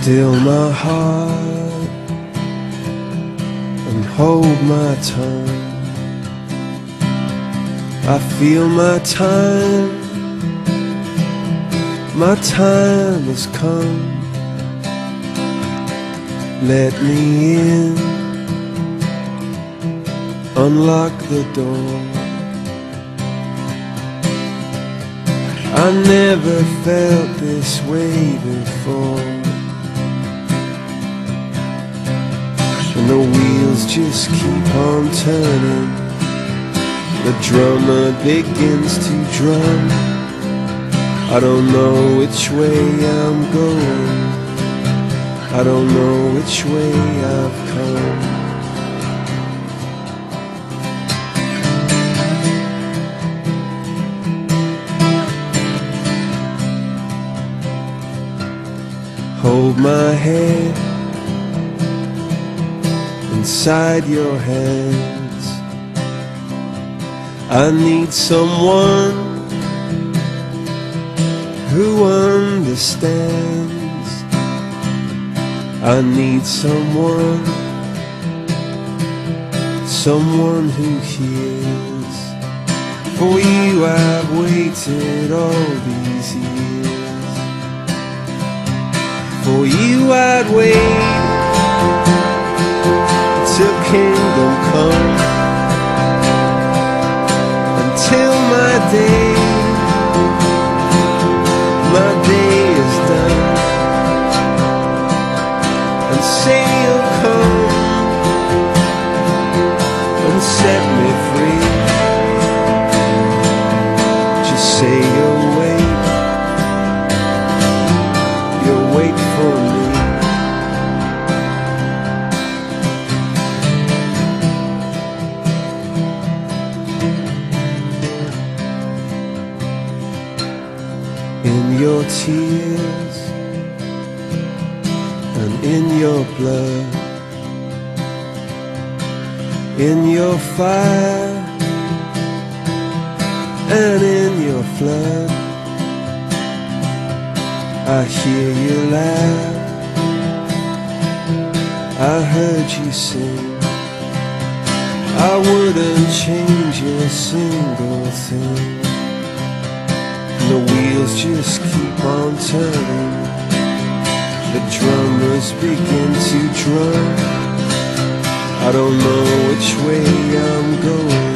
still my heart and hold my tongue. I feel my time has come. Let me in, unlock the door. I never felt this way before, and the wheels just keep on turning. The drummer begins to drum. I don't know which way I'm going. I don't know which way I've come. Hold my head inside your hand. I need someone who understands. I need someone who hears. For you I've waited all these years. For you I'd wait till kingdom come. Till my day is done. And say you'll come and set me free. Just say you'll wait for me. In your tears and in your blood, in your fire and in your flood, I hear you laugh, I heard you sing. I wouldn't change a single thing. The wheels just keep on turning. The drummers begin to drum. I don't know which way I'm going.